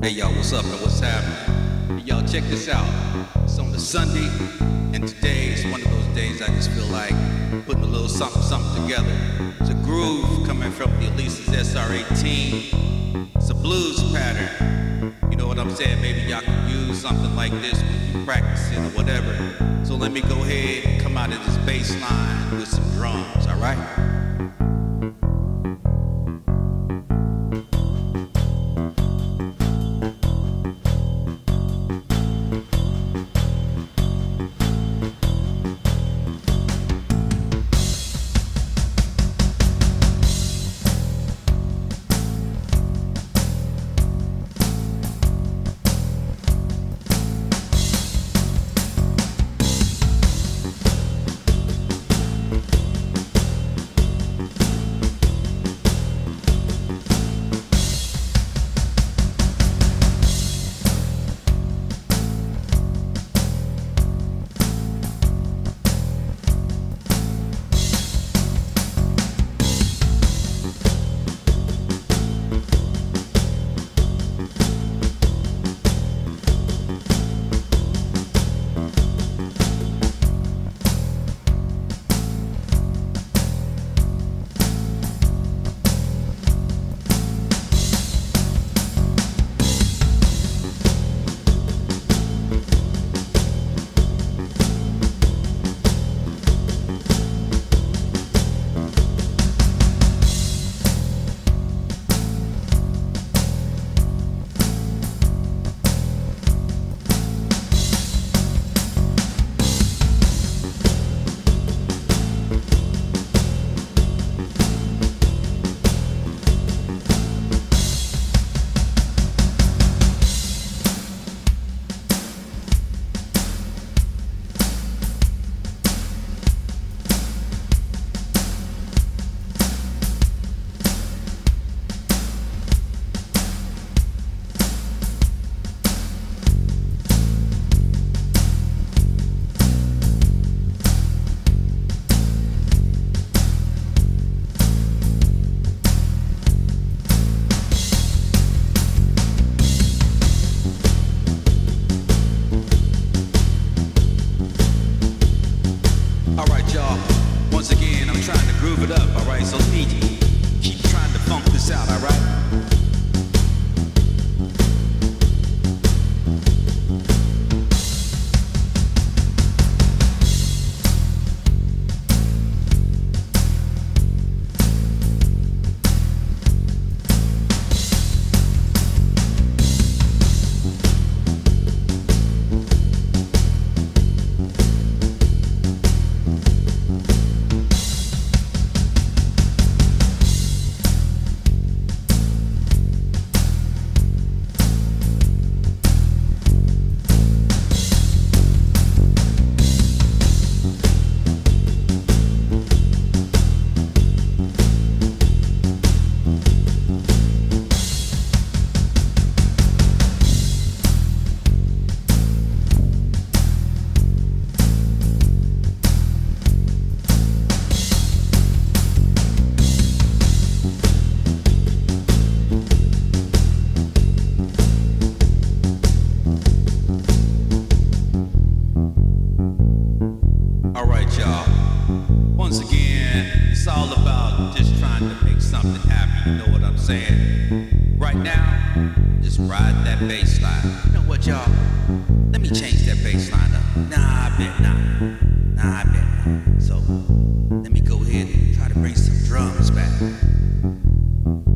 Hey y'all, what's up and what's happening? Hey, y'all, check this out. It's on the Sunday, and today is one of those days I just feel like putting a little something together. It's a groove coming from the Alesis SR-18. It's a blues pattern. You know what I'm saying? Maybe y'all can use something like this when you practice it or whatever. So let me go ahead and come out of this bass line with some drums, all right? Groove it up, alright? So keep trying to funk this out, alright? Once again, it's all about just trying to make something happen, you know what I'm saying? Right now, just ride that bass line. You know what, y'all? Let me change that bass line up. Nah, I bet not. So, let me go ahead and try to bring some drums back.